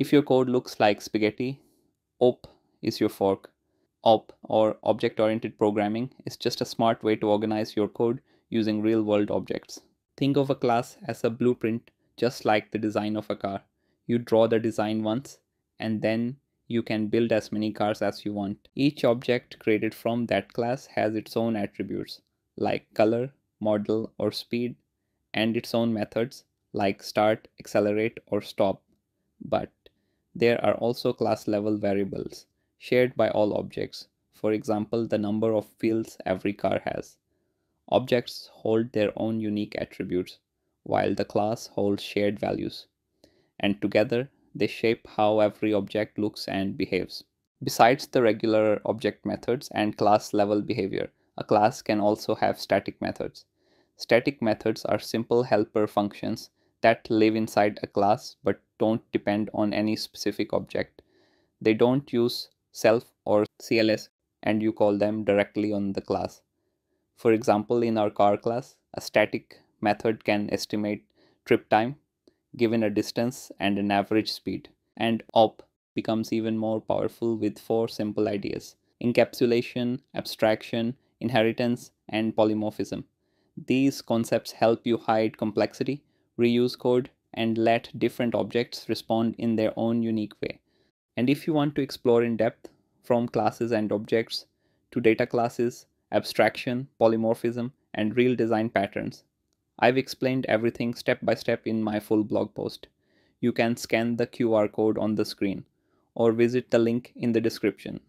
If your code looks like spaghetti, OOP is your fork. OOP, or object-oriented programming, is just a smart way to organize your code using real-world objects. Think of a class as a blueprint, just like the design of a car. You draw the design once, and then you can build as many cars as you want. Each object created from that class has its own attributes, like color, model, or speed, and its own methods, like start, accelerate, or stop. But there are also class-level variables, shared by all objects, for example, the number of wheels every car has. Objects hold their own unique attributes, while the class holds shared values, and together they shape how every object looks and behaves. Besides the regular object methods and class-level behavior, a class can also have static methods. Static methods are simple helper functions that live inside a class but don't depend on any specific object. They don't use self or CLS, and you call them directly on the class. For example, in our car class, a static method can estimate trip time, given a distance and an average speed. And OOP becomes even more powerful with four simple ideas: encapsulation, abstraction, inheritance, and polymorphism. These concepts help you hide complexity, reuse code, and let different objects respond in their own unique way. And if you want to explore in depth, from classes and objects to data classes, abstraction, polymorphism, and real design patterns, I've explained everything step by step in my full blog post. You can scan the QR code on the screen or visit the link in the description.